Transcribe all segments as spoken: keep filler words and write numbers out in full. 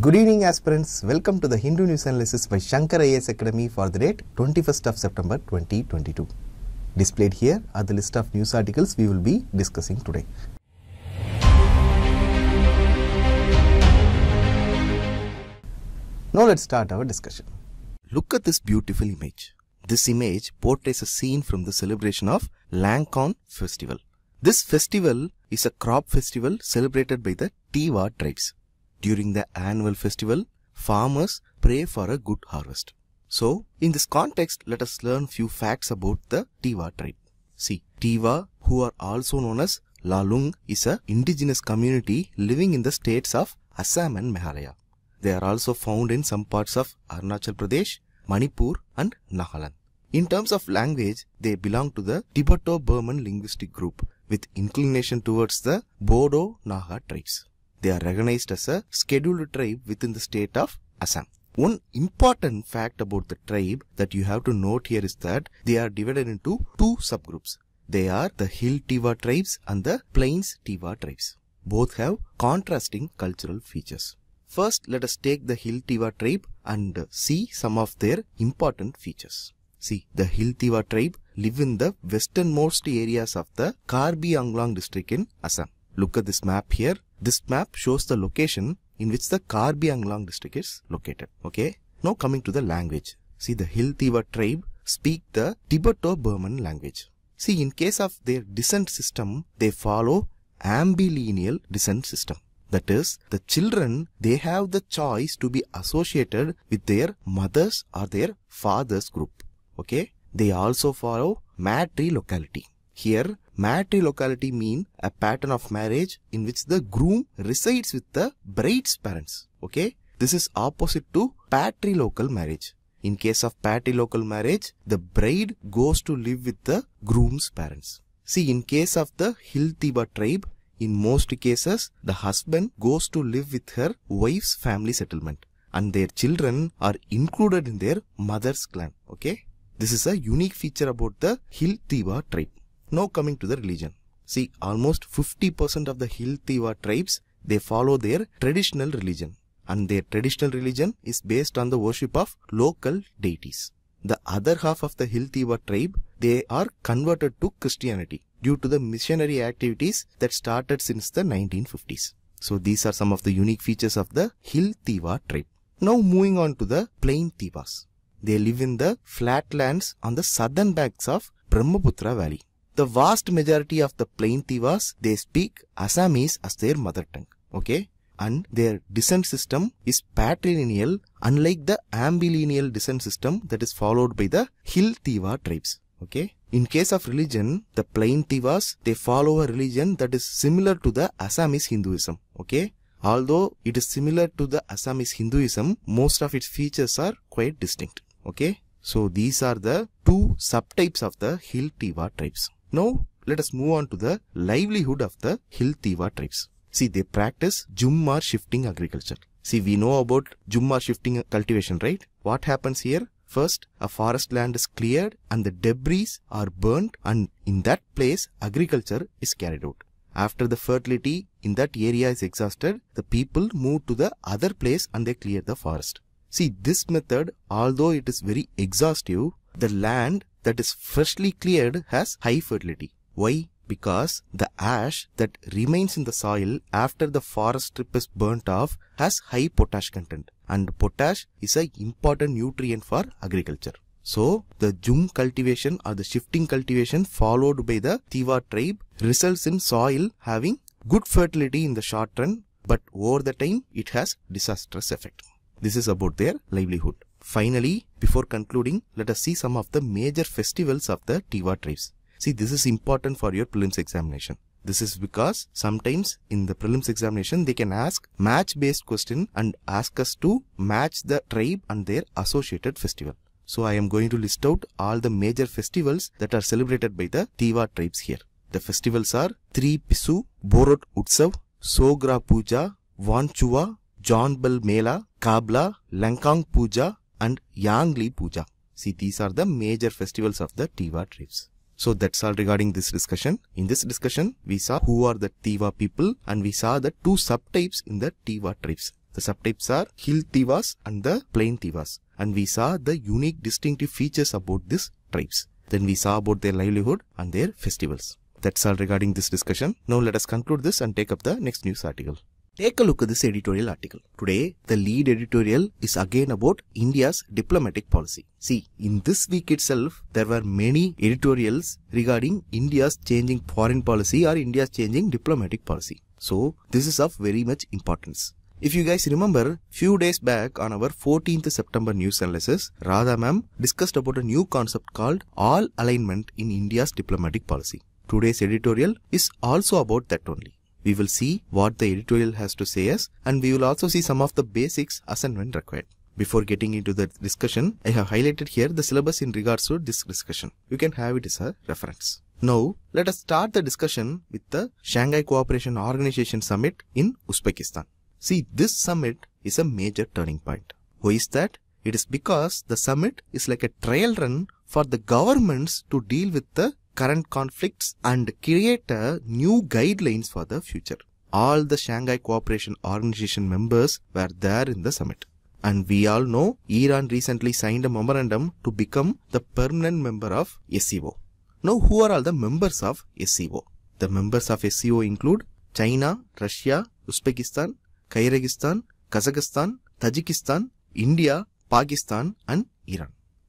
Good evening aspirants, welcome to the Hindu News Analysis by Shankar I A S Academy for the date twenty-first of September twenty twenty-two. Displayed here are the list of news articles we will be discussing today. Now let's start our discussion. Look at this beautiful image. This image portrays a scene from the celebration of Langkon Festival. This festival is a crop festival celebrated by the Tiwa tribes. During the annual festival, farmers pray for a good harvest. So, in this context, let us learn few facts about the Tiwa tribe. See, Tiwa, who are also known as Lalung, is an indigenous community living in the states of Assam and Meghalaya. They are also found in some parts of Arunachal Pradesh, Manipur and Nagaland. In terms of language, they belong to the Tibeto-Burman linguistic group with inclination towards the Bodo-Naga tribes. They are recognized as a scheduled tribe within the state of Assam. One important fact about the tribe that you have to note here is that they are divided into two subgroups. They are the hill Tiwa tribes and the plains Tiwa tribes. Both have contrasting cultural features. First, let us take the hill Tiwa tribe and see some of their important features. See, the hill Tiwa tribe live in the westernmost areas of the Karbi Anglong district in Assam. Look at this map here. This map shows the location in which the Karbi Anglong district is located. Okay. Now coming to the language. See, the Hill Tiwa tribe speak the Tibeto-Burman language. See, in case of their descent system, they follow ambilineal descent system. That is, the children, they have the choice to be associated with their mother's or their father's group. Okay. They also follow matrilocality. Here, matrilocality mean a pattern of marriage in which the groom resides with the bride's parents. Okay, this is opposite to patrilocal marriage. In case of patrilocal marriage, the bride goes to live with the groom's parents. See, in case of the Hill Tiwa tribe, in most cases, the husband goes to live with her wife's family settlement and their children are included in their mother's clan. Okay, this is a unique feature about the Hill Tiwa tribe. Now coming to the religion. See, almost fifty percent of the Hill Tiwa tribes, they follow their traditional religion. And their traditional religion is based on the worship of local deities. The other half of the Hill Tiwa tribe, they are converted to Christianity due to the missionary activities that started since the nineteen fifties. So these are some of the unique features of the Hill Tiwa tribe. Now moving on to the plain Tiwas. They live in the flatlands on the southern banks of Brahmaputra Valley. The vast majority of the plain Tiwas, they speak Assamese as their mother tongue, okay? And their descent system is patrilineal, unlike the ambilineal descent system that is followed by the Hill Tiwa tribes, okay? In case of religion, the plain Tiwas, they follow a religion that is similar to the Assamese Hinduism, okay? Although it is similar to the Assamese Hinduism, most of its features are quite distinct, okay? So these are the two subtypes of the Hill Tiwa tribes. Now, let us move on to the livelihood of the Hill Tiwa tribes. See, they practice Jhum or shifting agriculture. See, we know about Jhum or shifting cultivation, right? What happens here? First, a forest land is cleared and the debris are burnt, and in that place, agriculture is carried out. After the fertility in that area is exhausted, the people move to the other place and they clear the forest. See, this method, although it is very exhaustive, the land that is freshly cleared has high fertility. Why? Because the ash that remains in the soil after the forest strip is burnt off has high potash content, and potash is an important nutrient for agriculture. So, the Jhum cultivation or the shifting cultivation followed by the Tiwa tribe results in soil having good fertility in the short run, but over the time it has disastrous effect. This is about their livelihood. Finally, before concluding, let us see some of the major festivals of the Tiwa tribes. See, this is important for your prelims examination. This is because sometimes in the prelims examination, they can ask match-based question and ask us to match the tribe and their associated festival. So I am going to list out all the major festivals that are celebrated by the Tiwa tribes here. The festivals are Tri Pisu, Borot Utsav, Sogra Puja, Wanchua, John Bel Mela, Kabla, Langkon Puja, and Yangli Puja. See, these are the major festivals of the Tiwa tribes. So that's all regarding this discussion. In this discussion, we saw who are the Tiwa people and we saw the two subtypes in the Tiwa tribes. The subtypes are hill Tiwas and the plain Tiwas. And we saw the unique distinctive features about these tribes. Then we saw about their livelihood and their festivals. That's all regarding this discussion. Now let us conclude this and take up the next news article. Take a look at this editorial article. Today, the lead editorial is again about India's diplomatic policy. See, in this week itself, there were many editorials regarding India's changing foreign policy or India's changing diplomatic policy. So, this is of very much importance. If you guys remember, few days back on our fourteenth September news analysis, Radha ma'am discussed about a new concept called all alignment in India's diplomatic policy. Today's editorial is also about that only. We will see what the editorial has to say us, and we will also see some of the basics as and when required. Before getting into the discussion, I have highlighted here the syllabus in regards to this discussion. You can have it as a reference. Now, let us start the discussion with the Shanghai Cooperation Organization Summit in Uzbekistan. See, this summit is a major turning point. Who is that? It is because the summit is like a trail run for the governments to deal with the current conflicts and create a new guidelines for the future. All the Shanghai Cooperation Organization members were there in the summit. And we all know Iran recently signed a memorandum to become the permanent member of S C O. Now who are all the members of S C O? The members of S C O include China, Russia, Uzbekistan, Kyrgyzstan, Kazakhstan, Tajikistan, India, Pakistan and Iran.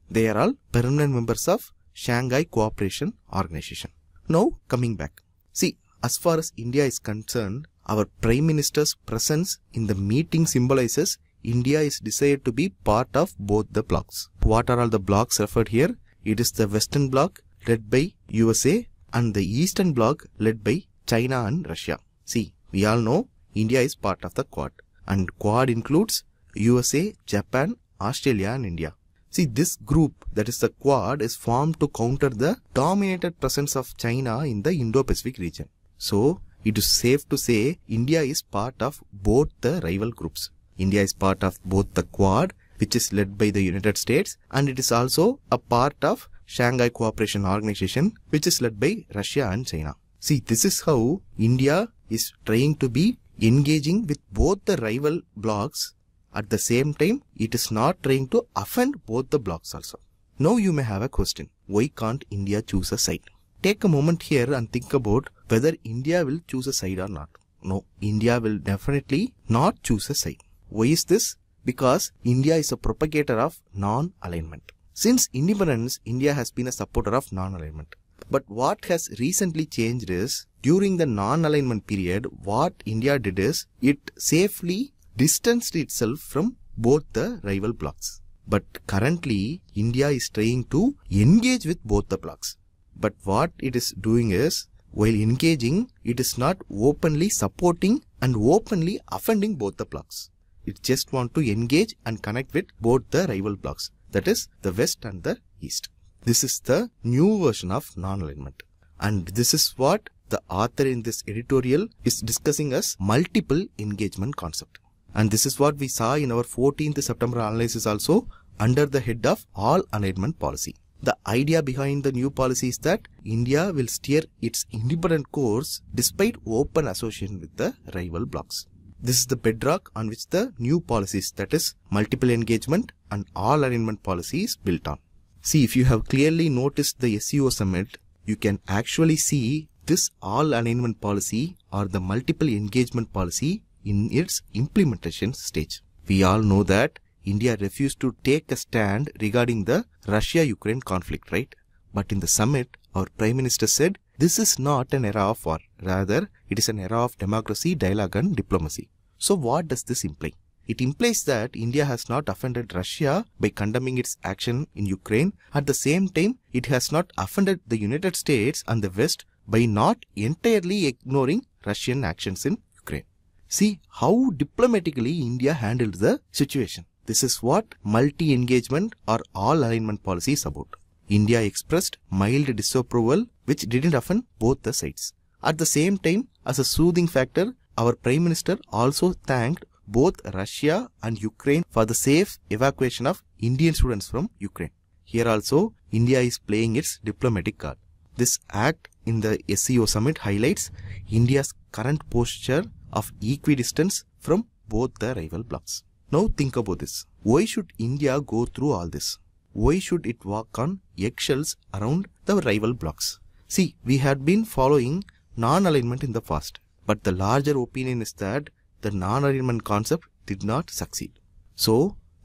They are all permanent members of Shanghai Cooperation Organization. Now coming back. See, as far as India is concerned, our Prime Minister's presence in the meeting symbolizes India is desired to be part of both the blocs. What are all the blocs referred here? It is the Western bloc led by U S A and the Eastern bloc led by China and Russia. See, we all know India is part of the Quad, and Quad includes U S A, Japan, Australia and India. See, this group, that is the Quad, is formed to counter the dominated presence of China in the Indo-Pacific region. So, it is safe to say India is part of both the rival groups. India is part of both the Quad, which is led by the United States, and it is also a part of Shanghai Cooperation Organization, which is led by Russia and China. See, this is how India is trying to be engaging with both the rival blocs. At the same time, it is not trying to offend both the blocs also. Now you may have a question. Why can't India choose a side? Take a moment here and think about whether India will choose a side or not. No, India will definitely not choose a side. Why is this? Because India is a propagator of non-alignment. Since independence, India has been a supporter of non-alignment. But what has recently changed is, during the non-alignment period, what India did is, it safely distanced itself from both the rival blocs. But currently, India is trying to engage with both the blocs. But what it is doing is, while engaging, it is not openly supporting and openly offending both the blocs. It just wants to engage and connect with both the rival blocs, that is, the West and the East. This is the new version of non-alignment. And this is what the author in this editorial is discussing as multiple engagement concept. And this is what we saw in our fourteenth September analysis also, under the head of all alignment policy. The idea behind the new policy is that India will steer its independent course despite open association with the rival blocs. This is the bedrock on which the new policies, that is multiple engagement and all alignment policy, is built on. See, if you have clearly noticed the S C O summit, you can actually see this all alignment policy or the multiple engagement policy in its implementation stage. We all know that India refused to take a stand regarding the Russia-Ukraine conflict, right? But in the summit, our Prime Minister said, this is not an era of war. Rather, it is an era of democracy, dialogue and diplomacy. So what does this imply? It implies that India has not offended Russia by condemning its action in Ukraine. At the same time, it has not offended the United States and the West by not entirely ignoring Russian actions in Ukraine. See how diplomatically India handled the situation. This is what multi-engagement or all-alignment policy is about. India expressed mild disapproval which didn't offend both the sides. At the same time, as a soothing factor, our Prime Minister also thanked both Russia and Ukraine for the safe evacuation of Indian students from Ukraine. Here also, India is playing its diplomatic card. This act in the S C O summit highlights India's current posture of equidistance from both the rival blocs. Now think about this. Why should India go through all this? Why should it walk on eggshells around the rival blocs? See, we had been following non-alignment in the past, but the larger opinion is that the non-alignment concept did not succeed. So,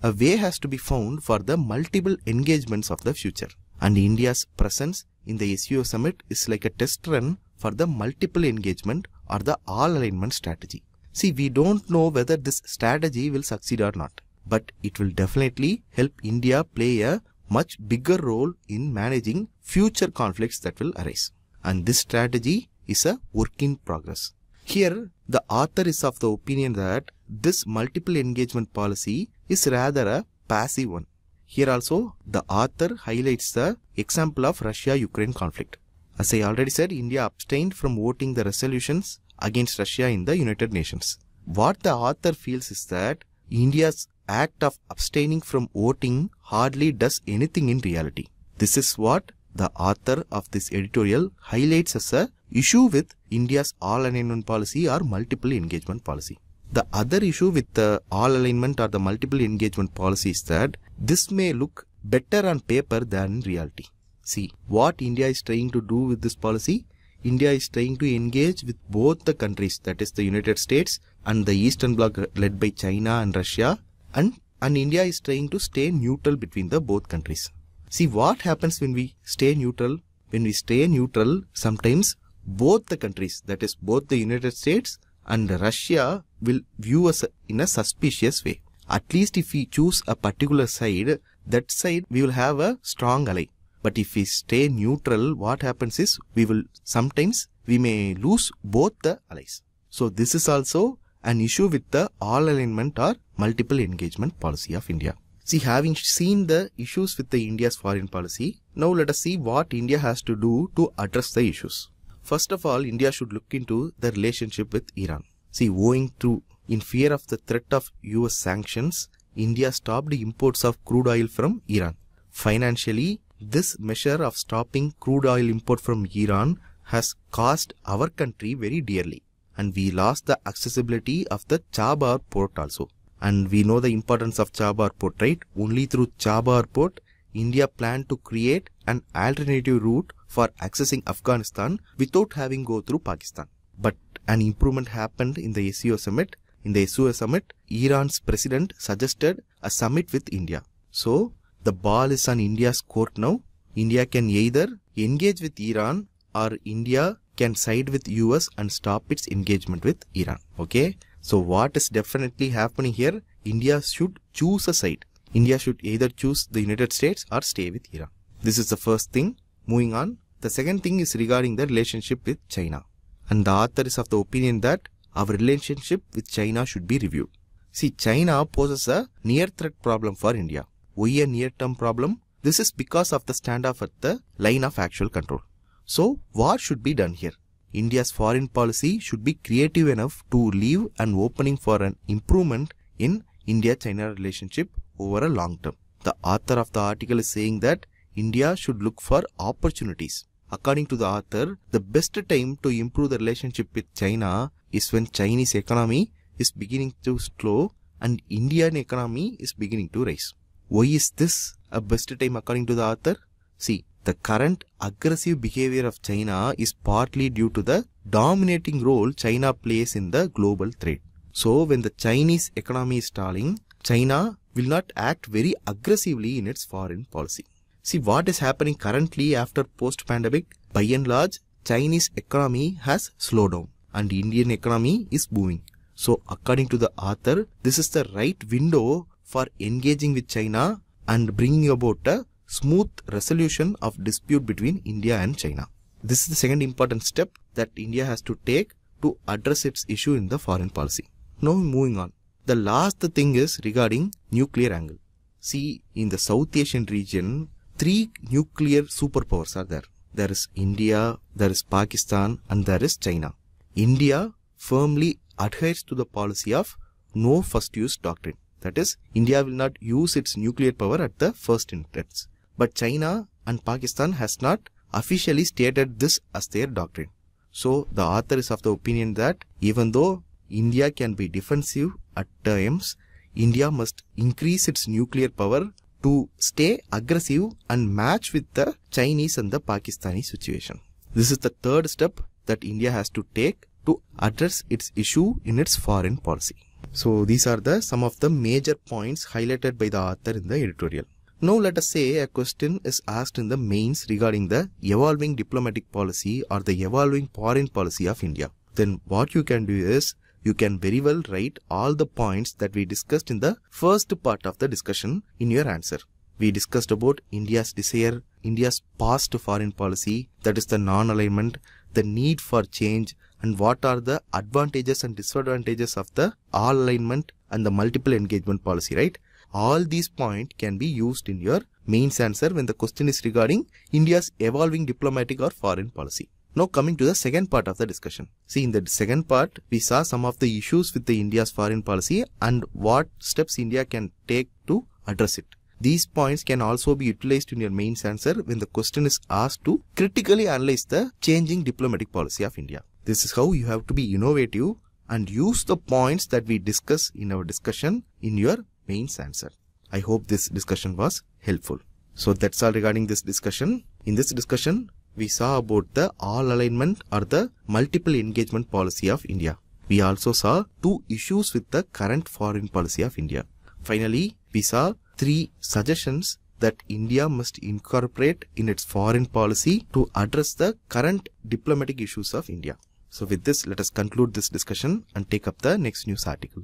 a way has to be found for the multiple engagements of the future. And India's presence in the S E O summit is like a test run for the multiple engagement or the all-alignment strategy. See, we don't know whether this strategy will succeed or not, but it will definitely help India play a much bigger role in managing future conflicts that will arise. And this strategy is a work in progress. Here, the author is of the opinion that this multiple engagement policy is rather a passive one. Here also, the author highlights the example of Russia-Ukraine conflict. As I already said, India abstained from voting the resolutions against Russia in the United Nations. What the author feels is that India's act of abstaining from voting hardly does anything in reality. This is what the author of this editorial highlights as an issue with India's all-alignment policy or multiple engagement policy. The other issue with the all-alignment or the multiple engagement policy is that this may look better on paper than in reality. See, what India is trying to do with this policy? India is trying to engage with both the countries, that is the United States and the Eastern Bloc led by China and Russia, and, and India is trying to stay neutral between the both countries. See, what happens when we stay neutral? When we stay neutral, sometimes both the countries, that is both the United States and Russia, will view us in a suspicious way. At least if we choose a particular side, that side we will have a strong ally. But if we stay neutral, what happens is we will sometimes we may lose both the allies. So this is also an issue with the all alignment or multiple engagement policy of India. See, having seen the issues with the India's foreign policy, now let us see what India has to do to address the issues. First of all, India should look into the relationship with Iran. See, owing to in fear of the threat of U S sanctions, India stopped imports of crude oil from Iran. Financially, this measure of stopping crude oil import from Iran has cost our country very dearly, and we lost the accessibility of the Chabahar port also. And we know the importance of Chabahar port, right? Only through Chabahar port, India planned to create an alternative route for accessing Afghanistan without having go through Pakistan. But an improvement happened in the S E O summit. In the S E O summit, Iran's president suggested a summit with India. So, the ball is on India's court now. India can either engage with Iran or India can side with U S and stop its engagement with Iran. Okay. So what is definitely happening here? India should choose a side. India should either choose the United States or stay with Iran. This is the first thing. Moving on. The second thing is regarding the relationship with China. And the author is of the opinion that our relationship with China should be reviewed. See, China poses a near threat problem for India. Why a near-term problem? This is because of the standoff at the line of actual control. So, what should be done here? India's foreign policy should be creative enough to leave an opening for an improvement in India-China relationship over a long term. The author of the article is saying that India should look for opportunities. According to the author, the best time to improve the relationship with China is when Chinese economy is beginning to slow and Indian economy is beginning to rise. Why is this a best time according to the author? See, the current aggressive behavior of China is partly due to the dominating role China plays in the global trade. So, when the Chinese economy is stalling, China will not act very aggressively in its foreign policy. See, what is happening currently after post-pandemic? By and large, Chinese economy has slowed down and Indian economy is booming. So, according to the author, this is the right window for engaging with China and bringing about a smooth resolution of dispute between India and China. This is the second important step that India has to take to address its issue in the foreign policy. Now moving on. The last thing is regarding nuclear angle. See, in the South Asian region, three nuclear superpowers are there. There is India, there is Pakistan, and there is China. India firmly adheres to the policy of no first use doctrine. That is, India will not use its nuclear power at the first instance. But China and Pakistan has not officially stated this as their doctrine. So, the author is of the opinion that even though India can be defensive at times, India must increase its nuclear power to stay aggressive and match with the Chinese and the Pakistani situation. This is the third step that India has to take to address its issue in its foreign policy. So these are the some of the major points highlighted by the author in the editorial. Now let us say a question is asked in the mains regarding the evolving diplomatic policy or the evolving foreign policy of India. Then what you can do is, you can very well write all the points that we discussed in the first part of the discussion in your answer. We discussed about India's desire, India's past foreign policy, that is the non-alignment, the need for change, and what are the advantages and disadvantages of the all alignment and the multiple engagement policy, right? All these points can be used in your mains answer when the question is regarding India's evolving diplomatic or foreign policy. Now coming to the second part of the discussion. See, in the second part, we saw some of the issues with the India's foreign policy and what steps India can take to address it. These points can also be utilized in your mains answer when the question is asked to critically analyze the changing diplomatic policy of India. This is how you have to be innovative and use the points that we discuss in our discussion in your mains answer. I hope this discussion was helpful. So that's all regarding this discussion. In this discussion, we saw about the all alignment or the multiple engagement policy of India. We also saw two issues with the current foreign policy of India. Finally, we saw three suggestions that India must incorporate in its foreign policy to address the current diplomatic issues of India. So with this, let us conclude this discussion and take up the next news article.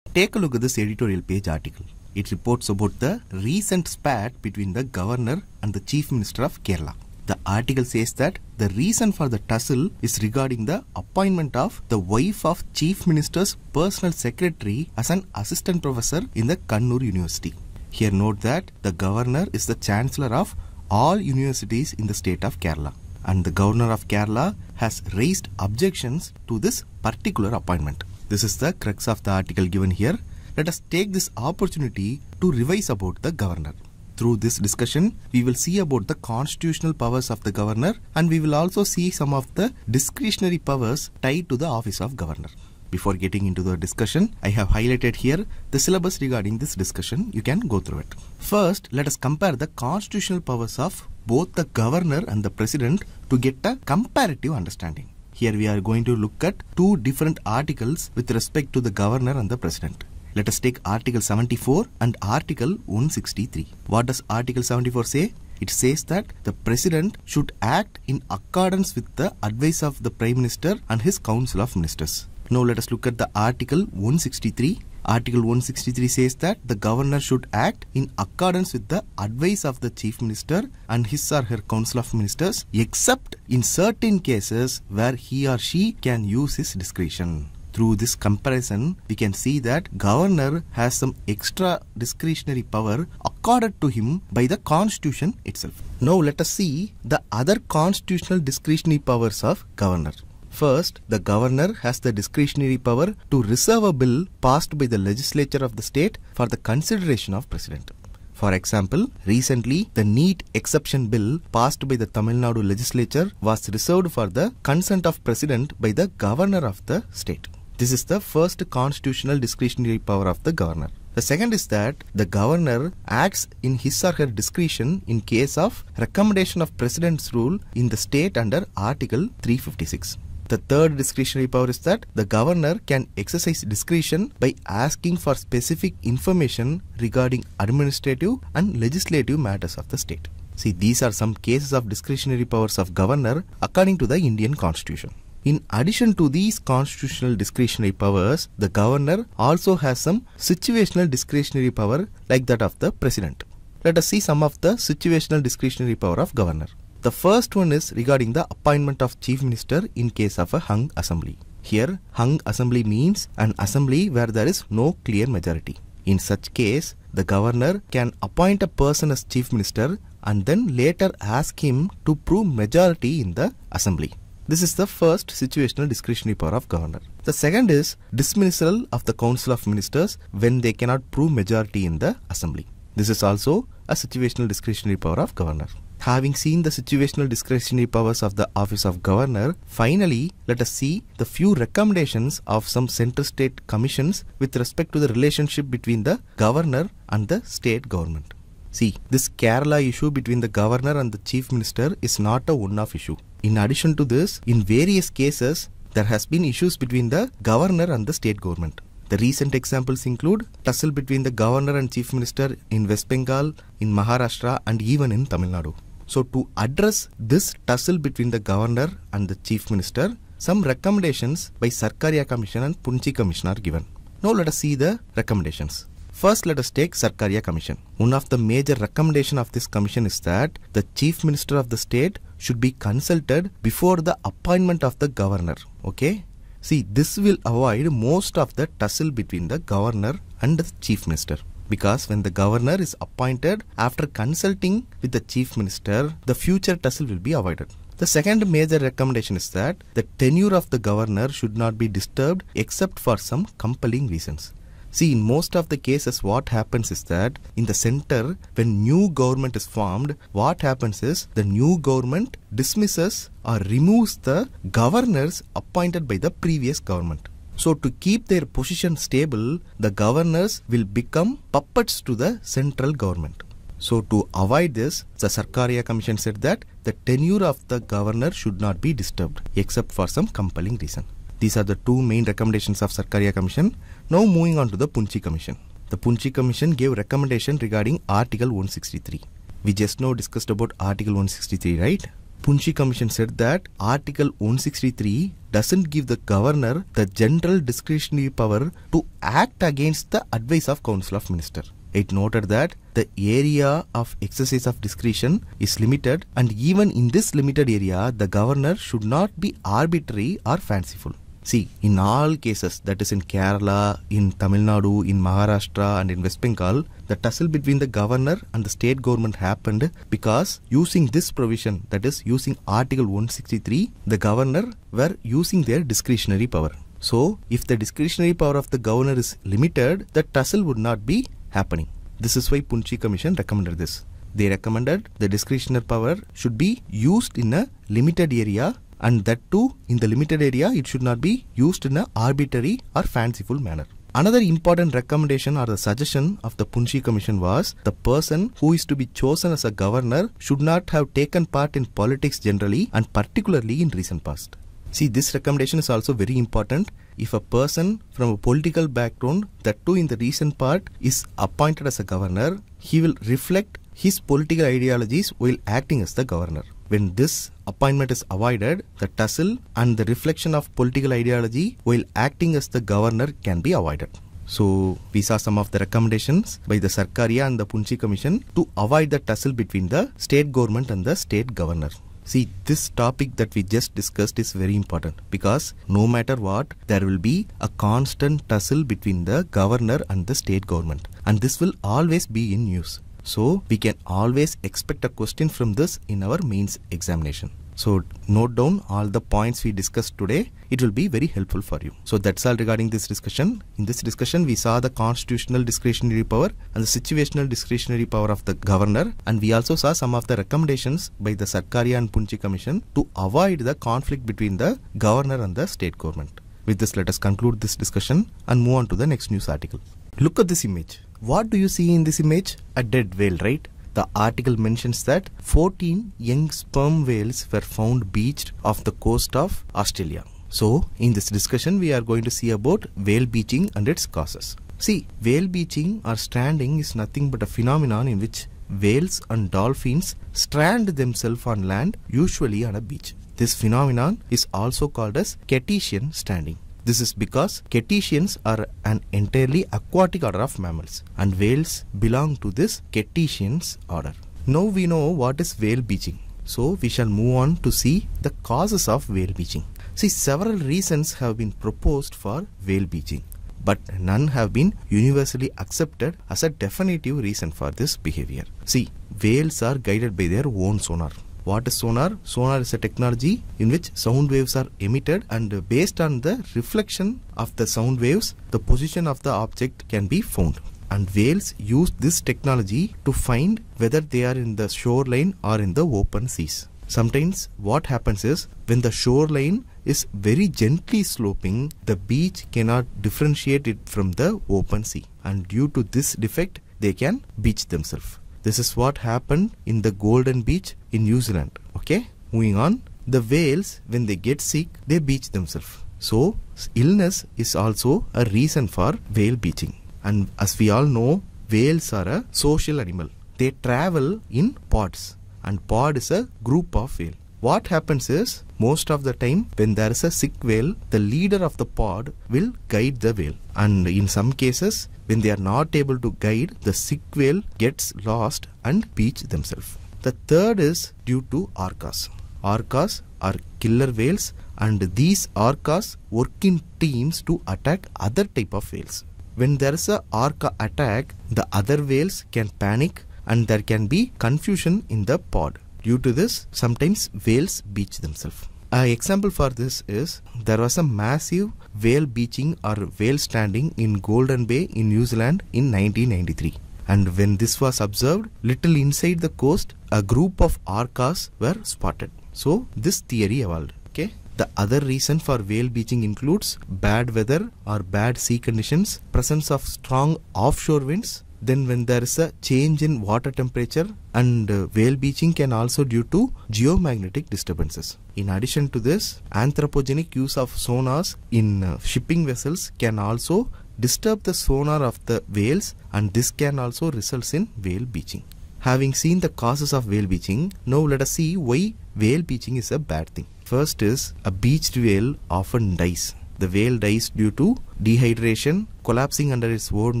Take a look at this editorial page article. It reports about the recent spat between the governor and the chief minister of Kerala. The article says that the reason for the tussle is regarding the appointment of the wife of chief minister's personal secretary as an assistant professor in the Kannur University. Here note that the governor is the chancellor of all universities in the state of Kerala, and the governor of Kerala has raised objections to this particular appointment. This is the crux of the article given here. Let us take this opportunity to revise about the governor. Through this discussion, we will see about the constitutional powers of the governor, and we will also see some of the discretionary powers tied to the office of governor. Before getting into the discussion, I have highlighted here the syllabus regarding this discussion. You can go through it. First, let us compare the constitutional powers of both the governor and the president to get a comparative understanding. Here we are going to look at two different articles with respect to the governor and the president. Let us take Article seventy-four and Article one sixty-three. What does Article seventy-four say? It says that the president should act in accordance with the advice of the prime minister and his council of ministers. Now let us look at the Article one sixty-three. Article one sixty-three says that the governor should act in accordance with the advice of the chief minister and his or her council of ministers, except in certain cases where he or she can use his discretion. Through this comparison, we can see that governor has some extra discretionary power accorded to him by the constitution itself. Now let us see the other constitutional discretionary powers of governor. First, the governor has the discretionary power to reserve a bill passed by the legislature of the state for the consideration of president. For example, recently the NEET exception bill passed by the Tamil Nadu legislature was reserved for the consent of president by the governor of the state. This is the first constitutional discretionary power of the governor. The second is that the governor acts in his or her discretion in case of recommendation of president's rule in the state under Article three fifty-six. The third discretionary power is that the governor can exercise discretion by asking for specific information regarding administrative and legislative matters of the state. See, these are some cases of discretionary powers of governor according to the Indian Constitution. In addition to these constitutional discretionary powers, the governor also has some situational discretionary power like that of the president. Let us see some of the situational discretionary power of governor. The first one is regarding the appointment of chief minister in case of a hung assembly. Here, hung assembly means an assembly where there is no clear majority. In such case, the governor can appoint a person as chief minister and then later ask him to prove majority in the assembly. This is the first situational discretionary power of governor. The second is dismissal of the council of ministers when they cannot prove majority in the assembly. This is also a situational discretionary power of governor. Having seen the situational discretionary powers of the Office of Governor, finally, let us see the few recommendations of some center-state commissions with respect to the relationship between the Governor and the state government. See, this Kerala issue between the Governor and the Chief Minister is not a one-off issue. In addition to this, in various cases, there has been issues between the Governor and the state government. The recent examples include tussle between the Governor and Chief Minister in West Bengal, in Maharashtra and even in Tamil Nadu. So to address this tussle between the Governor and the Chief Minister, some recommendations by Sarkaria Commission and Punchhi Commission are given. Now let us see the recommendations. First, let us take Sarkaria Commission. One of the major recommendations of this commission is that the Chief Minister of the state should be consulted before the appointment of the Governor. Okay? See, this will avoid most of the tussle between the Governor and the Chief Minister. Because when the Governor is appointed, after consulting with the Chief Minister, the future tussle will be avoided. The second major recommendation is that the tenure of the Governor should not be disturbed except for some compelling reasons. See, in most of the cases what happens is that in the center, when new government is formed, what happens is the new government dismisses or removes the governors appointed by the previous government. So to keep their position stable, the governors will become puppets to the central government. So to avoid this, the Sarkaria Commission said that the tenure of the governor should not be disturbed except for some compelling reason. These are the two main recommendations of Sarkaria Commission. Now moving on to the Punchhi Commission. The Punchhi Commission gave recommendation regarding Article one sixty-three. We just now discussed about Article one sixty-three, right? Punchhi Commission said that Article one sixty-three doesn't give the Governor the general discretionary power to act against the advice of Council of Ministers. It noted that the area of exercise of discretion is limited, and even in this limited area, the Governor should not be arbitrary or fanciful. See, in all cases, that is in Kerala, in Tamil Nadu, in Maharashtra and in West Bengal, the tussle between the Governor and the state government happened because using this provision, that is using Article one sixty-three, the Governor were using their discretionary power. So, if the discretionary power of the Governor is limited, the tussle would not be happening. This is why Punchhi Commission recommended this. They recommended the discretionary power should be used in a limited area, and that too, in the limited area, it should not be used in an arbitrary or fanciful manner. Another important recommendation or the suggestion of the Punchhi Commission was the person who is to be chosen as a governor should not have taken part in politics generally and particularly in recent past. See, this recommendation is also very important. If a person from a political background, that too in the recent past, is appointed as a governor, he will reflect his political ideologies while acting as the governor. When this appointment is avoided, the tussle and the reflection of political ideology while acting as the governor can be avoided. So, we saw some of the recommendations by the Sarkaria and the Punchhi Commission to avoid the tussle between the state government and the state governor. See, this topic that we just discussed is very important because no matter what, there will be a constant tussle between the governor and the state government, and this will always be in news. So, we can always expect a question from this in our mains examination. So, note down all the points we discussed today. It will be very helpful for you. So, that's all regarding this discussion. In this discussion, we saw the constitutional discretionary power and the situational discretionary power of the governor. And we also saw some of the recommendations by the Sarkaria and Punchhi Commission to avoid the conflict between the governor and the state government. With this, let us conclude this discussion and move on to the next news article. Look at this image. What do you see in this image? A dead whale, right? The article mentions that fourteen young sperm whales were found beached off the coast of Australia. So, in this discussion, we are going to see about whale beaching and its causes. See, whale beaching or stranding is nothing but a phenomenon in which whales and dolphins strand themselves on land, usually on a beach. This phenomenon is also called as cetacean stranding. This is because cetaceans are an entirely aquatic order of mammals and whales belong to this cetaceans order. Now we know what is whale beaching. So we shall move on to see the causes of whale beaching. See, several reasons have been proposed for whale beaching, but none have been universally accepted as a definitive reason for this behavior. See, whales are guided by their own sonar. What is sonar? Sonar is a technology in which sound waves are emitted, and based on the reflection of the sound waves, the position of the object can be found. and whales use this technology to find whether they are in the shoreline or in the open seas. Sometimes what happens is, when the shoreline is very gently sloping, the beach cannot differentiate it from the open sea, and due to this defect they can beach themselves. This is what happened in the Golden Beach in New Zealand. Okay, moving on. The whales, when they get sick, they beach themselves. So illness is also a reason for whale beaching. And as we all know, whales are a social animal. They travel in pods, and pod is a group of whale. What happens is, most of the time when there is a sick whale, the leader of the pod will guide the whale. And in some cases, when they are not able to guide, the sick whale gets lost and beach themselves. The third is due to orcas. Orcas are killer whales, and these orcas work in teams to attack other type of whales. When there is a orca attack, the other whales can panic and there can be confusion in the pod. Due to this, sometimes whales beach themselves. An example for this is, there was a massive whale beaching or whale stranding in Golden Bay in New Zealand in nineteen ninety-three. And when this was observed, little inside the coast, a group of orcas were spotted. So this theory evolved. Okay. The other reason for whale beaching includes bad weather or bad sea conditions, presence of strong offshore winds. Then when there is a change in water temperature, and uh, whale beaching can also due to geomagnetic disturbances. In addition to this, anthropogenic use of sonars in uh, shipping vessels can also disturb the sonar of the whales, and this can also result in whale beaching. Having seen the causes of whale beaching, now let us see why whale beaching is a bad thing. First is, a beached whale often dies. The whale dies due to dehydration, collapsing under its own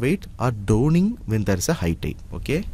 weight, or drowning when there is a high tide. Okay.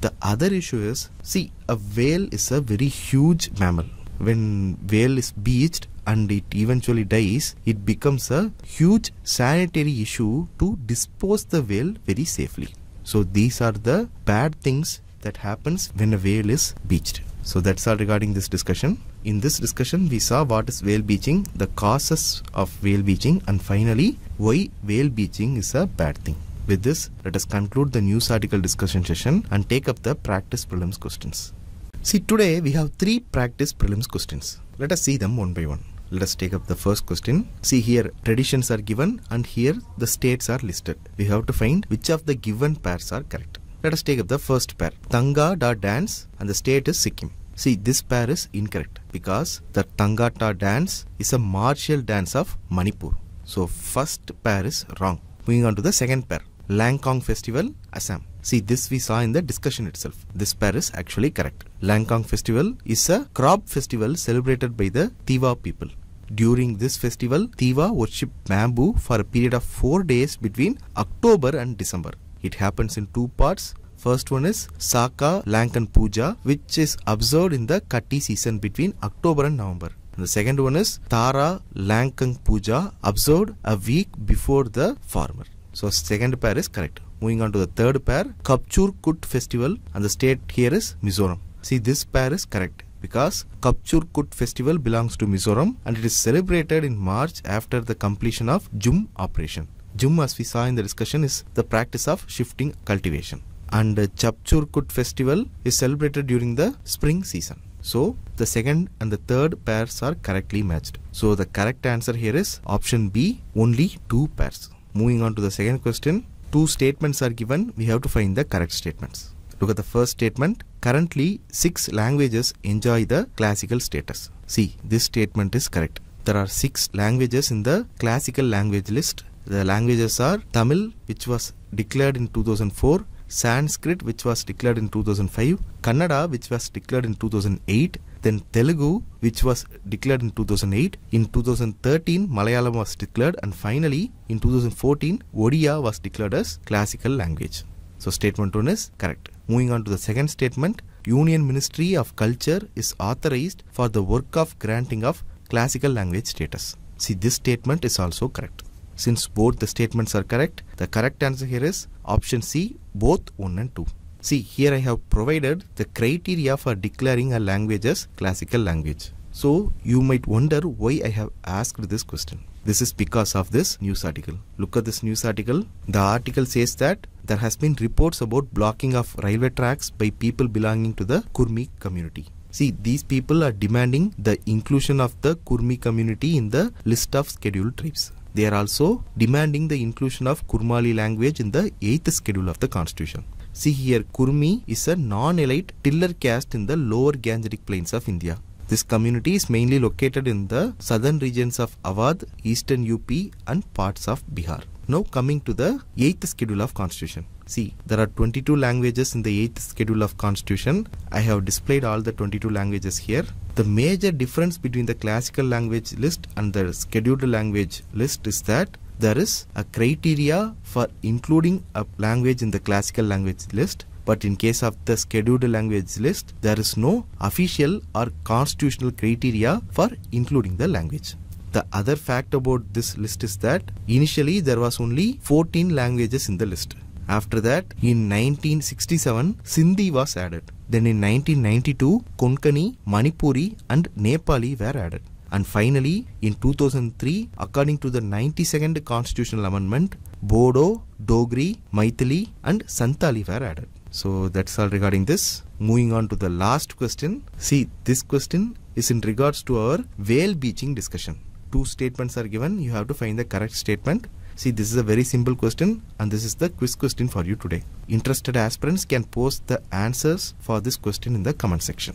The other issue is, see, a whale is a very huge mammal. When whale is beached and it eventually dies, it becomes a huge sanitary issue to dispose the whale very safely. So these are the bad things that happens when a whale is beached. So that's all regarding this discussion. In this discussion, we saw what is whale beaching, the causes of whale beaching, and finally, why whale beaching is a bad thing. With this, let us conclude the news article discussion session and take up the practice prelims questions. See, today we have three practice prelims questions. Let us see them one by one. Let us take up the first question. See here, traditions are given and here the states are listed. We have to find which of the given pairs are correct. Let us take up the first pair. Tanga da dance, and the state is Sikkim. See, this pair is incorrect because the Tanga da dance is a martial dance of Manipur. So first pair is wrong. Moving on to the second pair. Langkon Festival, Assam. See, this we saw in the discussion itself. This pair is actually correct. Langkon Festival is a crop festival celebrated by the Tiwa people. During this festival, Tiwa worship bamboo for a period of four days between October and December. It happens in two parts. First one is Saka Langkon Puja, which is observed in the Kati season between October and November. And the second one is Tara Langkon Puja, observed a week before the former. So second pair is correct. Moving on to the third pair, Kapchur Kut Festival, and the state here is Mizoram. See, this pair is correct because Kapchur Kut Festival belongs to Mizoram and it is celebrated in March after the completion of Jhum operation. Jhum, as we saw in the discussion, is the practice of shifting cultivation. And Kapchur Kut festival is celebrated during the spring season. So the second and the third pairs are correctly matched. So the correct answer here is option B, only two pairs. Moving on to the second question, two statements are given. We have to find the correct statements. Look at the first statement. Currently, six languages enjoy the classical status. See, this statement is correct. There are six languages in the classical language list. The languages are Tamil, which was declared in two thousand four, Sanskrit, which was declared in two thousand five, Kannada, which was declared in two thousand eight, then Telugu, which was declared in two thousand eight, in two thousand thirteen, Malayalam was declared, and finally, in two thousand fourteen, Odia was declared as classical language. So statement one is correct. Moving on to the second statement, Union Ministry of Culture is authorized for the work of granting of classical language status. See, this statement is also correct. Since both the statements are correct, the correct answer here is option C, both one and two. See, here I have provided the criteria for declaring a language as classical language. So you might wonder why I have asked this question. This is because of this news article. Look at this news article. The article says that there has been reports about blocking of railway tracks by people belonging to the Kurmi community. See, these people are demanding the inclusion of the Kurmi community in the list of scheduled tribes. They are also demanding the inclusion of Kurmali language in the eighth schedule of the constitution. See here, Kurmi is a non-elite tiller caste in the lower Gangetic plains of India. This community is mainly located in the southern regions of Awadh, eastern U P and parts of Bihar. Now coming to the eighth schedule of constitution. See, there are twenty-two languages in the eighth schedule of constitution. I have displayed all the twenty-two languages here. The major difference between the classical language list and the scheduled language list is that there is a criteria for including a language in the classical language list. But in case of the scheduled language list, there is no official or constitutional criteria for including the language. The other fact about this list is that initially there was only fourteen languages in the list. After that, in nineteen sixty-seven, Sindhi was added. Then in nineteen ninety-two, Konkani, Manipuri and Nepali were added. And finally, in two thousand three, according to the ninety-second constitutional amendment, Bodo, Dogri, Maithili and Santali were added. So that's all regarding this. Moving on to the last question. See, this question is in regards to our whale beaching discussion. Two statements are given. You have to find the correct statement. See, this is a very simple question and this is the quiz question for you today. Interested aspirants can post the answers for this question in the comment section.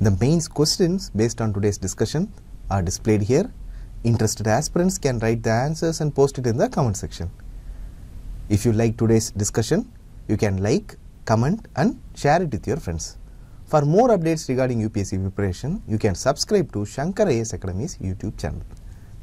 The mains questions based on today's discussion are displayed here. Interested aspirants can write the answers and post it in the comment section. If you like today's discussion, you can like, comment and share it with your friends. For more updates regarding U P S C preparation, you can subscribe to Shankar I A S Academy's YouTube channel.